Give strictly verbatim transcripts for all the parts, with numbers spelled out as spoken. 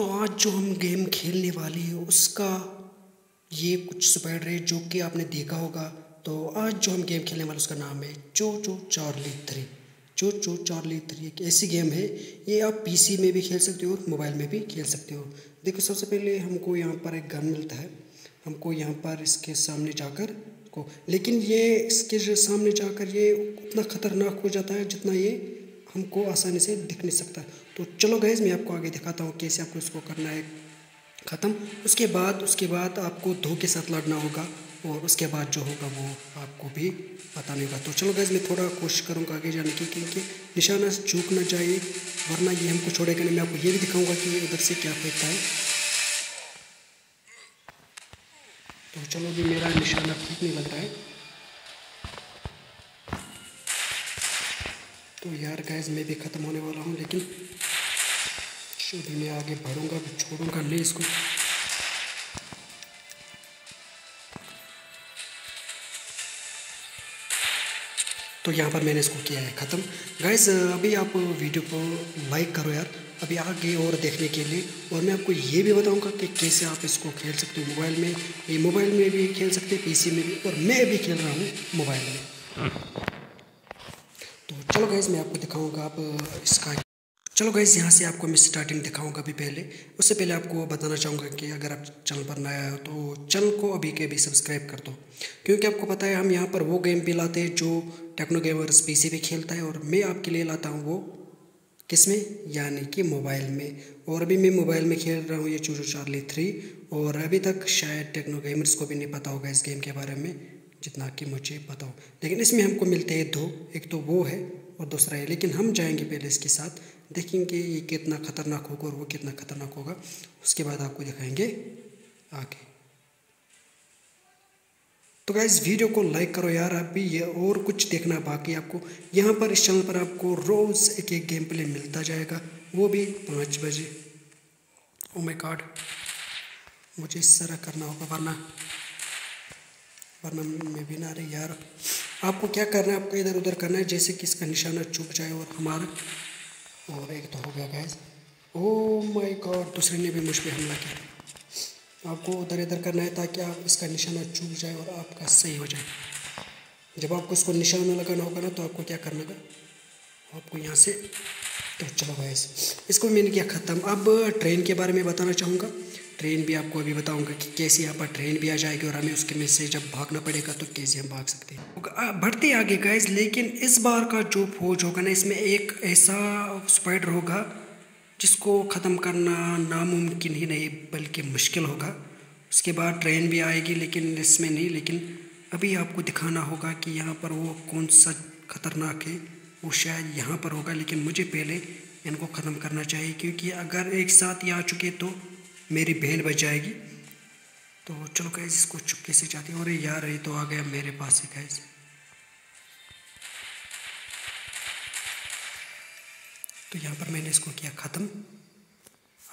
तो आज जो हम गेम खेलने वाले हैं उसका ये कुछ स्पाइडर है जो कि आपने देखा होगा। तो आज जो हम गेम खेलने वाले उसका नाम है चो चो चार्ली थ्री। चो चो चार्ली थ्री एक ऐसी गेम है, ये आप पीसी में भी खेल सकते हो और मोबाइल में भी खेल सकते हो। देखो सबसे पहले हमको यहाँ पर एक गन मिलता है, हमको यहाँ पर इसके सामने जाकर को, लेकिन ये इसके सामने जाकर ये उतना ख़तरनाक हो जाता है जितना ये हमको आसानी से दिख नहीं सकता। तो चलो गाइस मैं आपको आगे दिखाता हूँ कैसे आपको इसको करना है ख़त्म। उसके बाद उसके बाद आपको दो के साथ लड़ना होगा और उसके बाद जो होगा वो आपको भी पता नहीं होगा। तो चलो गाइस मैं थोड़ा कोशिश करूँगा आगे जाने की, क्योंकि निशाना चूक ना जाए वरना ये हमको छोड़ेगा नहीं। मैं आपको ये भी दिखाऊँगा कि ये उधर से क्या फेंकता है। तो चलो भी मेरा निशाना ठीक नहीं लग रहा है। तो यार गाइस मैं भी ख़त्म होने वाला हूँ, लेकिन अभी मैं आगे बढ़ूँगा भी छोड़ूँगा नहीं इसको। तो यहाँ पर मैंने इसको किया है ख़त्म। गाइस अभी आप वीडियो को लाइक करो यार अभी आगे और देखने के लिए, और मैं आपको ये भी बताऊंगा कि कैसे आप इसको खेल सकते हो मोबाइल में। ये मोबाइल में भी खेल सकते हैं, पीसी में भी, और मैं भी खेल रहा हूँ मोबाइल में। तो चलो गाइस मैं आपको दिखाऊंगा आप इसका। चलो गाइस यहाँ से आपको मैं स्टार्टिंग दिखाऊंगा अभी, पहले उससे पहले आपको बताना चाहूँगा कि अगर आप चैनल पर नया हो तो चैनल को अभी के अभी सब्सक्राइब कर दो, क्योंकि आपको पता है हम यहाँ पर वो गेम भी लाते हैं जो टेक्नो गेमर्स पीसी पे खेलता है, और मैं आपके लिए लाता हूँ वो किसमें, यानी कि मोबाइल में। और अभी मैं मोबाइल में खेल रहा हूँ ये चूचू चार्ली थ्री, और अभी तक शायद टेक्नो गेमर्स को भी नहीं पता होगा इस गेम के बारे में जितना कि मुझे पता हो। लेकिन इसमें हमको मिलते हैं दो, एक तो वो है और दूसरा है, लेकिन हम जाएंगे पहले इसके साथ, देखेंगे ये कितना खतरनाक होगा और वो कितना खतरनाक होगा, उसके बाद आपको दिखाएंगे आगे। तो गाइस वीडियो को लाइक करो यार अभी, ये और कुछ देखना बाकी आपको यहाँ पर इस चैनल पर आपको रोज़ एक एक गेम प्ले मिलता जाएगा, वो भी पाँच बजे। ओ माय गॉड मुझे इस तरह करना होगा वरना वरना मैं भी ना रहे यार। आपको क्या करना है, आपको इधर उधर करना है जैसे कि इसका निशाना चूक जाए और हमारा, और एक तो हो गया गाइस। ओ माय गॉड दूसरे ने भी मुझ पर हमला किया। आपको उधर इधर करना है ताकि आप इसका निशाना चूक जाए और आपका सही हो जाए। जब आपको इसको निशाना लगाना होगा ना तो आपको क्या करना होगा, आपको यहाँ से। तो चलो गाइस इसको मैंने किया ख़त्म। अब ट्रेन के बारे में बताना चाहूँगा, ट्रेन भी आपको अभी बताऊँगा कि कैसे यहाँ पर ट्रेन भी आ जाएगी और हमें उसके में से जब भागना पड़ेगा तो कैसे हम भाग सकते हैं। बढ़ते आगे गाइस, लेकिन इस बार का जो फौज होगा ना इसमें एक ऐसा स्पाइडर होगा जिसको ख़त्म करना नामुमकिन ही नहीं बल्कि मुश्किल होगा। उसके बाद ट्रेन भी आएगी लेकिन इसमें नहीं, लेकिन अभी आपको दिखाना होगा कि यहाँ पर वो कौन सा खतरनाक है, वो शायद यहाँ पर होगा। लेकिन मुझे पहले इनको ख़त्म करना चाहिए, क्योंकि अगर एक साथ ये आ चुके तो मेरी बेल बच जाएगी। तो चलो गाइस इसको चुपके से जाते हैं। अरे यार ये तो आ गया मेरे पास ही गाइस। तो यहाँ पर मैंने इसको किया ख़त्म।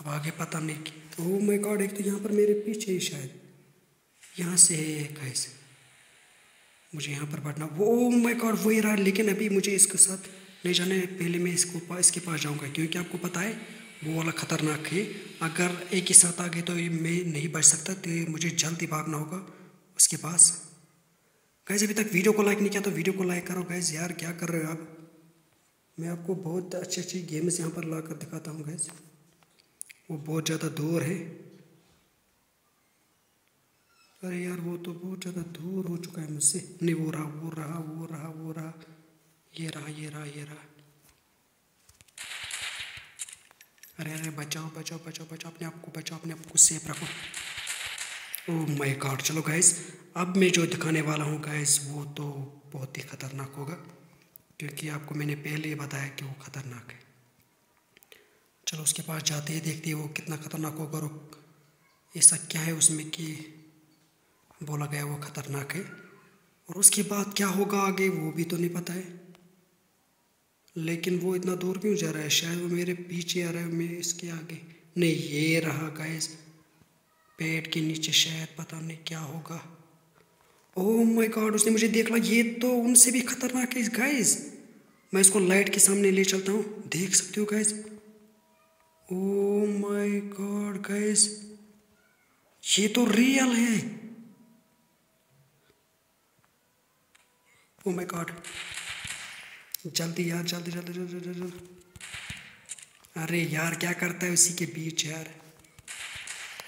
अब आगे पता नहीं कि ओह माय गॉड एक तो यहाँ पर मेरे पीछे ही शायद यहाँ से है गाइस, मुझे यहाँ पर बढ़ना। वो ओह माय गॉड वही रहा, लेकिन अभी मुझे इसके साथ नहीं जाना है, पहले मैं इसको पा, इसके पास जाऊँगा, क्योंकि आपको पता है वो वाला ख़तरनाक है। अगर एक ही साथ आ गए तो मैं नहीं बच सकता, तो मुझे जल्दी भागना होगा उसके पास। गाइस अभी तक वीडियो को लाइक नहीं किया तो वीडियो को लाइक करो गाइस। यार क्या कर रहे हो आप, मैं आपको बहुत अच्छी अच्छी गेम्स यहाँ पर ला कर दिखाता हूँ गाइस। वो बहुत ज़्यादा दूर है, अरे यार वो तो बहुत ज़्यादा दूर हो चुका है मुझसे। नहीं वो रहा वो रहा वो रहा वो रहा ये रहा ये रहा ये रहा। अरे अरे बचाओ बचाओ बचाओ बचाओ अपने आप को, बचाओ अपने आप को, सेफ रखो। ओह माय गॉड चलो गाइस अब मैं जो दिखाने वाला हूँ गाइस वो तो बहुत ही ख़तरनाक होगा, क्योंकि आपको मैंने पहले ही बताया कि वो ख़तरनाक है। चलो उसके पास जाते हैं, देखते हैं वो कितना ख़तरनाक होगा और ऐसा क्या है उसमें कि बोला गया वो ख़तरनाक है। और उसके बाद क्या होगा आगे वो भी तो नहीं पता है, लेकिन वो इतना दूर क्यों जा रहा है, शायद वो मेरे पीछे आ रहा है। मैं इसके आगे नहीं, ये रहा गाइस पेट के नीचे, शायद पता नहीं क्या होगा। ओह माय गॉड उसने मुझे देख लिया, ये तो उनसे भी ख़तरनाक है गाइस। मैं इसको लाइट के सामने ले चलता हूँ, देख सकते हो guys. Oh my god guys, ये तो रियल है। ओ माय गॉड, जल्दी यार, जल्दी जल्दी जल्दी जल्दी। अरे यार क्या करता है उसी के बीच यार।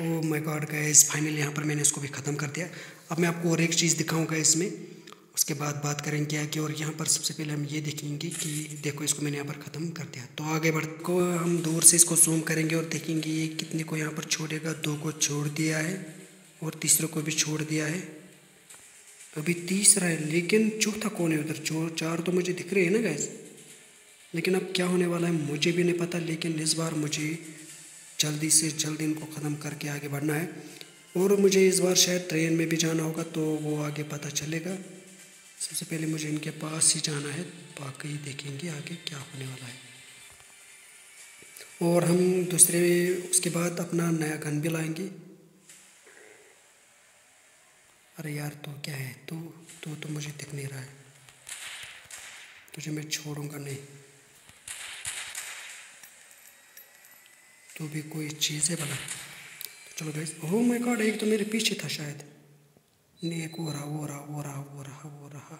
Oh my god guys, finally यहाँ पर मैंने इसको भी ख़त्म कर दिया। अब मैं आपको और एक चीज़ दिखाऊंगा इसमें, उसके बाद बात करेंगे क्या कि। और यहाँ पर सबसे पहले हम ये देखेंगे कि देखो इसको मैंने यहाँ पर ख़त्म कर दिया। तो आगे बढ़ को हम दूर से इसको जूम करेंगे और देखेंगे ये कितने को यहाँ पर छोड़ेगा। दो को छोड़ दिया है और तीसरे को भी छोड़ दिया है। अभी तीसरा है, लेकिन चौथा कौन है उधर? चो चार तो मुझे दिख रहे हैं ना गाइस, लेकिन अब क्या होने वाला है मुझे भी नहीं पता। लेकिन इस बार मुझे जल्दी से जल्दी इनको ख़त्म करके आगे बढ़ना है। और मुझे इस बार शायद ट्रेन में भी जाना होगा, तो वो आगे पता चलेगा। सबसे पहले मुझे इनके पास ही जाना है, बाकी देखेंगे आगे क्या होने वाला है। और हम दूसरे उसके बाद अपना नया गन भी लाएंगे। अरे यार, तो क्या है, तो तो, तो मुझे दिख नहीं रहा है, तुझे मैं छोड़ूंगा नहीं। तो भी कोई चीज़ है भला। चलो गाइस, ओह माय गॉड, एक तो मेरे पीछे था शायद। नहीं, एक वो रहा वो रहा वो रहा वो रहा वो रहा।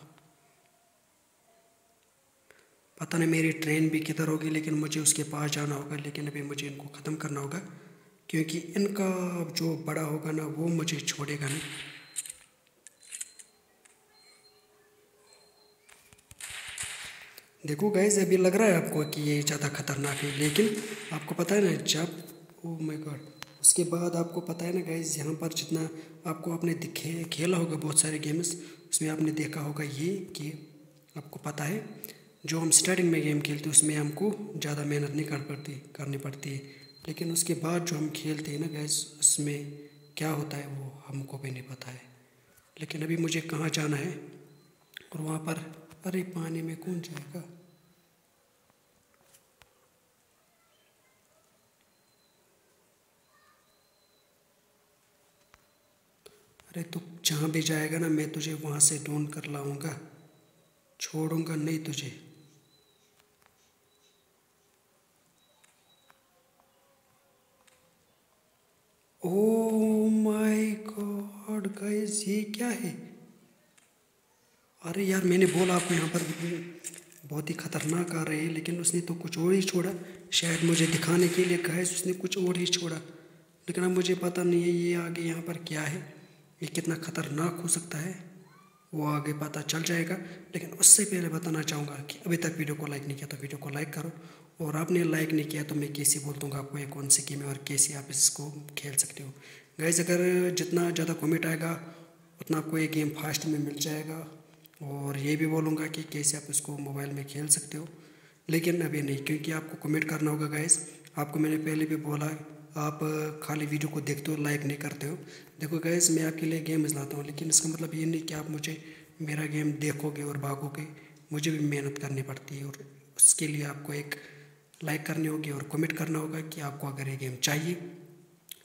पता नहीं मेरी ट्रेन भी किधर होगी, लेकिन मुझे उसके पास जाना होगा। लेकिन अभी मुझे इनको ख़त्म करना होगा, क्योंकि इनका जो बड़ा होगा ना वो मुझे छोड़ेगा नहीं। देखो गाइस, अभी लग रहा है आपको कि ये ज़्यादा खतरनाक है, लेकिन आपको पता है ना जब ओ माय गॉड, उसके बाद आपको पता है ना गाइस, यहाँ पर जितना आपको आपने दिखे खेला होगा बहुत सारे गेम्स, उसमें आपने देखा होगा ये कि आपको पता है जो हम स्टार्टिंग में गेम खेलते हैं उसमें हमको ज़्यादा मेहनत नहीं कर पड़ती करनी पड़ती है। लेकिन उसके बाद जो हम खेलते हैं ना गाइस, उसमें क्या होता है वो हमको भी नहीं पता है। लेकिन अभी मुझे कहाँ जाना है और वहाँ पर अरे पानी में कौन जाएगा? अरे तू जहाँ भी जाएगा ना मैं तुझे वहाँ से ढूंढ कर लाऊंगा, छोड़ूंगा नहीं तुझे। ओ माय गॉड गाइस, ये क्या है? अरे यार, मैंने बोला आपको यहाँ पर बहुत ही ख़तरनाक आ रहे हैं, लेकिन उसने तो कुछ और ही छोड़ा शायद मुझे दिखाने के लिए। गाइस, उसने कुछ और ही छोड़ा, लेकिन अब मुझे पता नहीं है ये आगे यहाँ पर क्या है, ये कितना ख़तरनाक हो सकता है वो आगे पता चल जाएगा। लेकिन उससे पहले बताना चाहूँगा कि अभी तक वीडियो को लाइक नहीं किया तो वीडियो को लाइक करो, और आपने लाइक नहीं किया तो मैं कैसे बोल दूँगा आपको ये कौन सी गेम है और कैसे आप इसको खेल सकते हो। गाइस, अगर जितना ज़्यादा कमेंट आएगा उतना आपको ये गेम फास्ट में मिल जाएगा, और ये भी बोलूँगा कि कैसे आप इसको मोबाइल में खेल सकते हो। लेकिन अभी नहीं, क्योंकि आपको कमेंट करना होगा। गाइस, आपको मैंने पहले भी बोला, आप खाली वीडियो को देखते हो, लाइक नहीं करते हो। देखो गाइस, मैं आपके लिए गेम लाता हूँ, लेकिन इसका मतलब ये नहीं कि आप मुझे मेरा गेम देखोगे और भागोगे। मुझे भी मेहनत करनी पड़ती है, और उसके लिए आपको एक लाइक करनी होगी और कमेंट करना होगा कि आपको अगर ये गेम चाहिए।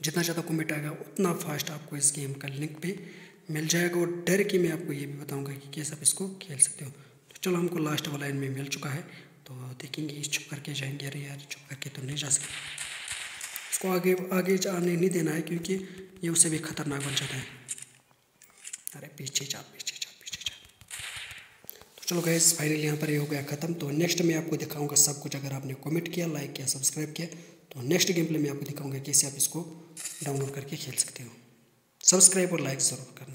जितना ज़्यादा कमेंट आएगा उतना फास्ट आपको इस गेम का लिंक भी मिल जाएगा, और डर के मैं आपको ये भी बताऊंगा कि कैसे आप इसको खेल सकते हो। तो चलो, हमको लास्ट वाला लाइन में मिल चुका है, तो देखेंगे छुप करके जाएंगे। अरे यार, छुप करके तो नहीं जा सकते, इसको आगे आगे जाने नहीं देना है, क्योंकि ये उसे भी खतरनाक बन जाता है। अरे पीछे जा पीछे जा पीछे जा। तो चलो गाइस, फाइनली यहाँ पर ये हो गया ख़त्म। तो नेक्स्ट मैं आपको दिखाऊँगा सब कुछ। अगर आपने कमेंट किया, लाइक किया, सब्सक्राइब किया, तो नेक्स्ट गेम प्ले में आपको दिखाऊँगा कैसे आप इसको डाउनलोड करके खेल सकते हो। सब्सक्राइब और लाइक ज़रूर करना।